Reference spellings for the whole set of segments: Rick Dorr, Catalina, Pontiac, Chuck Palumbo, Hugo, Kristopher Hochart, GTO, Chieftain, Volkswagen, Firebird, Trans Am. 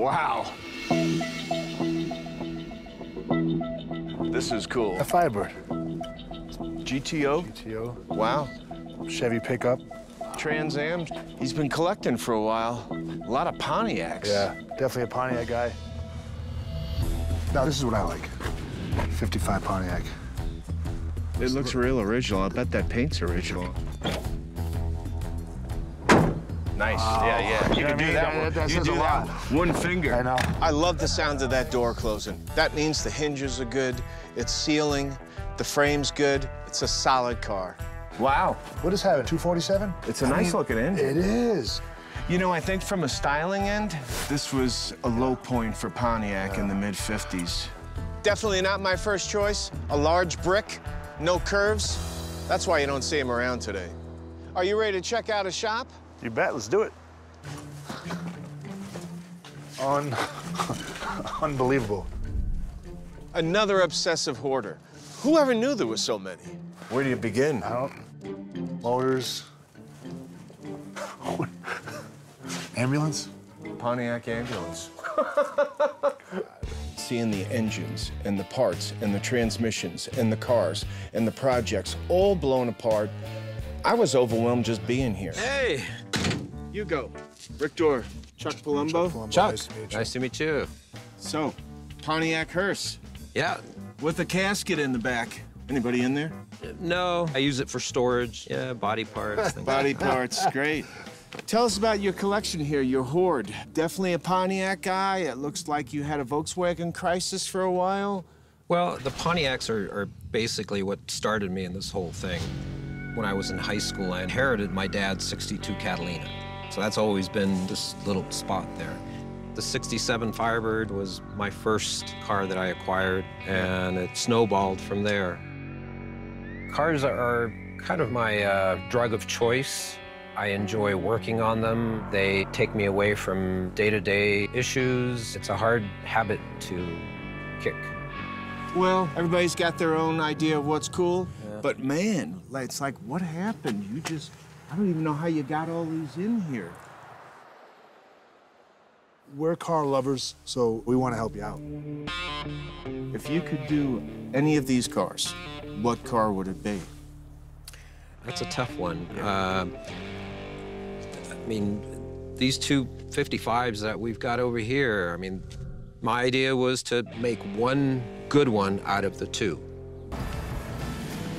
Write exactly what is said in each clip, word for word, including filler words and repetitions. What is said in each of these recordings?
Wow. This is cool. A Firebird. G T O? G T O. Wow. Chevy pickup. Trans Am. He's been collecting for a while. A lot of Pontiacs. Yeah, definitely a Pontiac guy. Now, this is what I like. fifty-five Pontiac. It looks real original. I bet that paint's original. Nice. Oh, yeah, yeah. You, you can do mean? that. That, that you do a that lot. One finger. I know. I love the sound of that door closing. That means the hinges are good. It's sealing. The frame's good. It's a solid car. Wow. What is having? two forty-seven? It's a I nice mean, looking engine. It is. You know, I think from a styling end, this was a low point for Pontiac yeah. in the mid fifties. Definitely not my first choice. A large brick, no curves. That's why you don't see him around today. Are you ready to check out a shop? You bet, let's do it. Un Unbelievable. Another obsessive hoarder. Who ever knew there was so many? Where do you begin? I don't. Motors. Ambulance? Pontiac ambulance. Seeing the engines and the parts and the transmissions and the cars and the projects all blown apart, I was overwhelmed just being here. Hey! Hugo, Rick Dorr, Chuck Palumbo. Chuck, Palumbo. Chuck. Nice, to meet you. nice to meet you. So, Pontiac hearse. Yeah. With a casket in the back. Anybody in there? No, I use it for storage. Yeah, body parts. Body parts, great. Tell us about your collection here, your hoard. Definitely a Pontiac guy. It looks like you had a Volkswagen crisis for a while. Well, the Pontiacs are, are basically what started me in this whole thing. When I was in high school, I inherited my dad's sixty-two Catalina. So that's always been this little spot there. The sixty-seven Firebird was my first car that I acquired, and it snowballed from there. Cars are kind of my uh, drug of choice. I enjoy working on them. They take me away from day-to-day issues. It's a hard habit to kick. Well, everybody's got their own idea of what's cool. But man, it's like, what happened? You just, I don't even know how you got all these in here. We're car lovers, so we want to help you out. If you could do any of these cars, what car would it be? That's a tough one. Yeah. Uh, I mean, these two fifty-fives that we've got over here, I mean, my idea was to make one good one out of the two.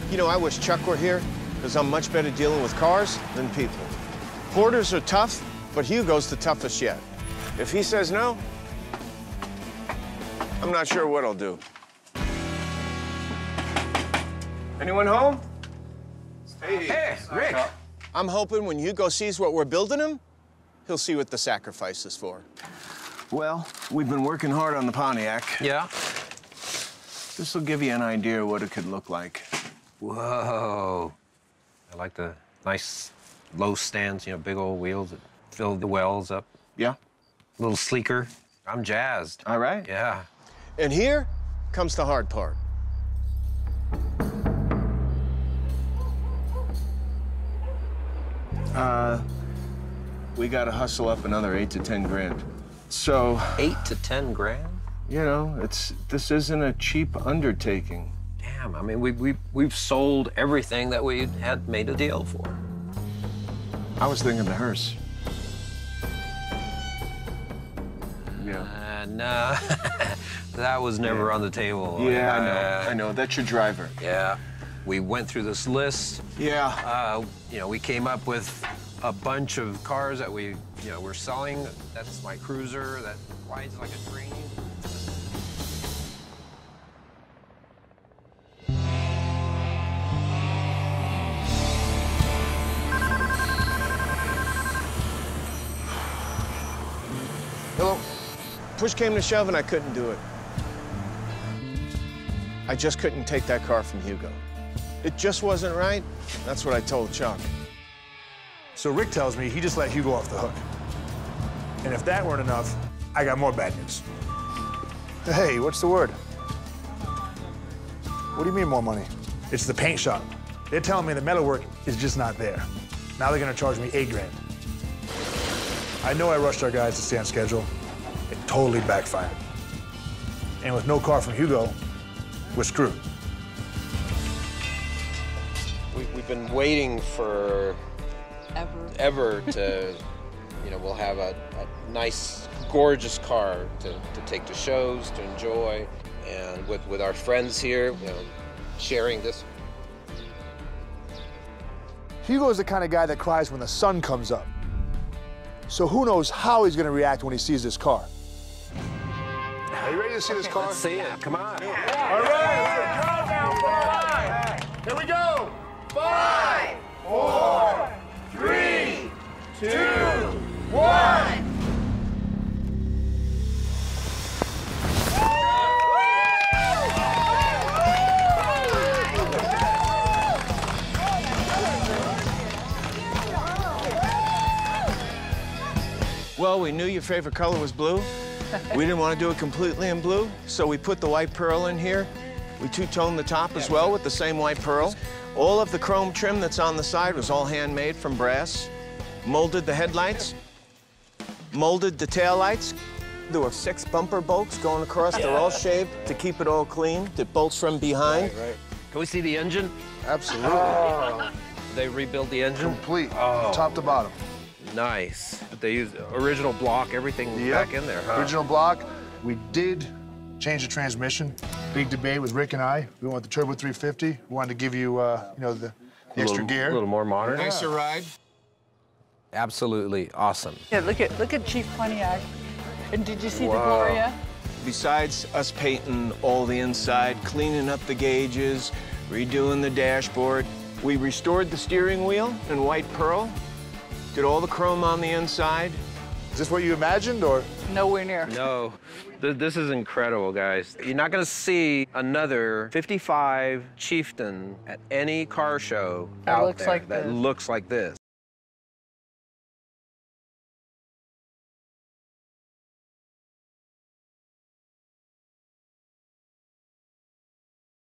You know, I wish Chuck were here, because I'm much better dealing with cars than people. Hoarders are tough, but Hugo's the toughest yet. If he says no, I'm not sure what I'll do. Anyone home? Hey, hey Rick. I'm hoping when Hugo sees what we're building him, he'll see what the sacrifice is for. Well, we've been working hard on the Pontiac. Yeah. This will give you an idea of what it could look like. Whoa. I like the nice low stands, you know, big old wheels that fill the wells up. Yeah. A little sleeker. I'm jazzed. All right. Yeah. And here comes the hard part. Uh, we got to hustle up another eight to ten grand. So. Eight to ten grand? You know, it's this isn't a cheap undertaking. I mean, we, we, we've sold everything that we had made a deal for. I was thinking the hearse. Yeah. Uh, no, that was never yeah. on the table. Yeah, uh, I know, I know. That's your driver. Yeah. We went through this list. Yeah. Uh, you know, we came up with a bunch of cars that we, you know, we're selling. That's my cruiser that rides like a dream. Push came to shove and I couldn't do it. I just couldn't take that car from Hugo. It just wasn't right. That's what I told Chuck. So Rick tells me he just let Hugo off the hook. And if that weren't enough, I got more bad news. Hey, what's the word? What do you mean more money? It's the paint shop. They're telling me the metalwork is just not there. Now they're gonna charge me eight grand. I know I rushed our guys to stay on schedule. It totally backfired. And with no car from Hugo, we're screwed. We, we've been waiting for ever, ever to, you know, we'll have a, a nice, gorgeous car to, to take to shows, to enjoy. And with, with our friends here, you know, sharing this. Hugo's the kind of guy that cries when the sun comes up. So who knows how he's going to react when he sees this car. Are you ready to see this car? Let's see it. Come on. Yeah. All right. Countdown. Here we go. Five, four, three, two, one. Well, we knew your favorite color was blue. We didn't want to do it completely in blue, so we put the white pearl in here. We two-toned the top as well with the same white pearl. All of the chrome trim that's on the side was all handmade from brass. Molded the headlights, molded the taillights. There were six bumper bolts going across. They're all shaved to keep it all clean. The bolts from behind. Right, right. Can we see the engine? Absolutely. Oh. They rebuilt the engine? Complete, oh. Top to bottom. Nice. They used original block, everything yep. back in there, huh? Original block. We did change the transmission. Big debate with Rick and I. We went with the Turbo three fifty. We wanted to give you, uh, you know, the, the extra little, gear. A little more modern. Yeah. Nicer ride. Absolutely awesome. Yeah, look at look at Chief Pontiac. And did you see wow. the Gloria? Besides us painting all the inside, cleaning up the gauges, redoing the dashboard, we restored the steering wheel in white pearl. Did all the chrome on the inside. Is this what you imagined, or? Nowhere near. No, this is incredible, guys. You're not gonna see another fifty-five Chieftain at any car show that out looks there like that this. looks like this.